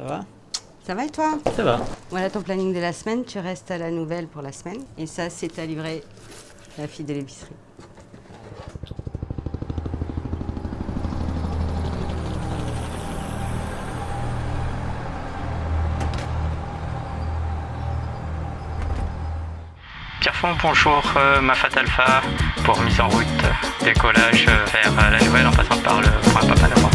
Ça va? Ça va et toi? Ça va. Voilà ton planning de la semaine, tu restes à la nouvelle pour la semaine. Et ça, c'est à livrer la fille de l'épicerie. Pierrefonds, bonjour, Mafat Alpha pour mise en route, décollage vers la nouvelle en passant par le point Papanama.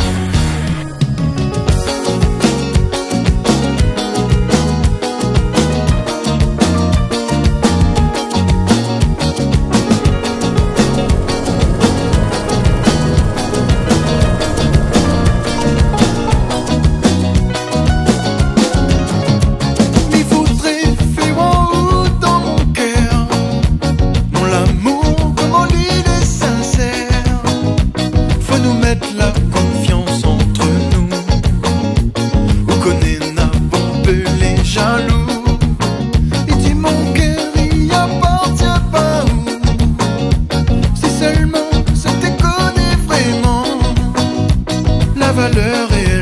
Valeur et